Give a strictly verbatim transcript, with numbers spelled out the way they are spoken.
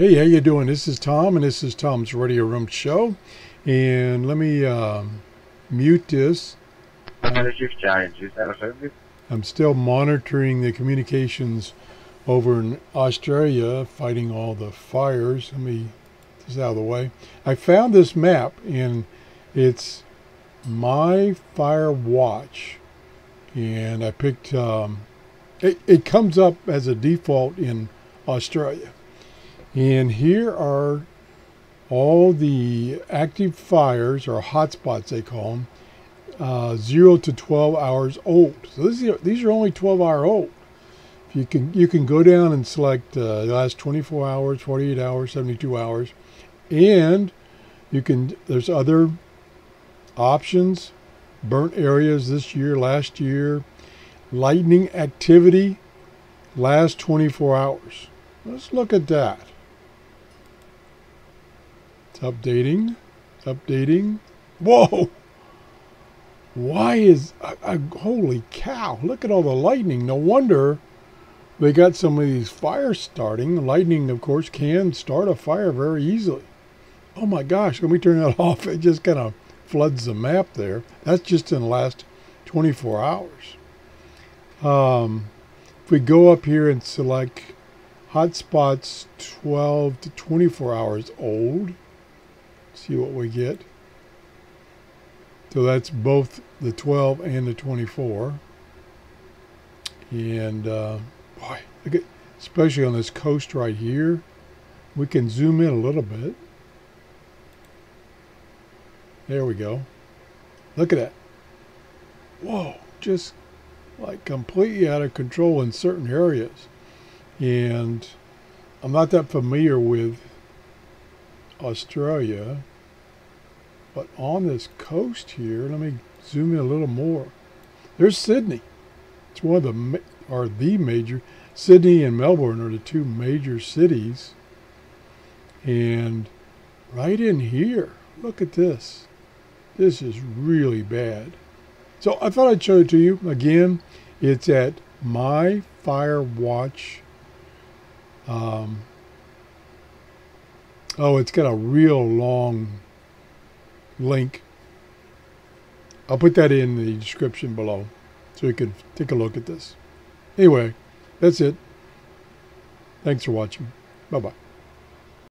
Hey, how you doing? This is Tom, and this is Tom's Radio Room Show. And let me um, mute this. I'm still monitoring the communications over in Australia, fighting all the fires. Let me get this out of the way. I found this map, and it's MyFireWatch. And I picked, um, it, it comes up as a default in Australia. And here are all the active fires, or hotspots they call them, uh, zero to twelve hours old. So this is, these are only twelve hour old. If you can, you can go down and select uh, the last twenty-four hours, forty-eight hours, seventy-two hours. And you can, there's other options, burnt areas this year, last year, lightning activity, last twenty-four hours. Let's look at that. Updating, updating. Whoa! Why is, I, I, holy cow, look at all the lightning. No wonder they got some of these fires starting. Lightning, of course, can start a fire very easily. Oh my gosh, when we turn that off, it just kind of floods the map there. That's just in the last twenty-four hours. Um, if we go up here and select hotspots twelve to twenty-four hours old, see what we get. So that's both the twelve and the twenty-four. And uh, boy, look at, especially on this coast right here, we can zoom in a little bit. There we go. Look at that. Whoa, just like completely out of control in certain areas. And I'm not that familiar with Australia, but on this coast here, let me zoom in a little more. There's Sydney. It's one of the, or the major, Sydney and Melbourne are the two major cities. And right in here, look at this. This is really bad. So I thought I'd show it to you. Again, it's at MyFireWatch. Um, Oh, it's got a real long link. I'll put that in the description below so you can take a look at this. Anyway, that's it. Thanks for watching. Bye-bye.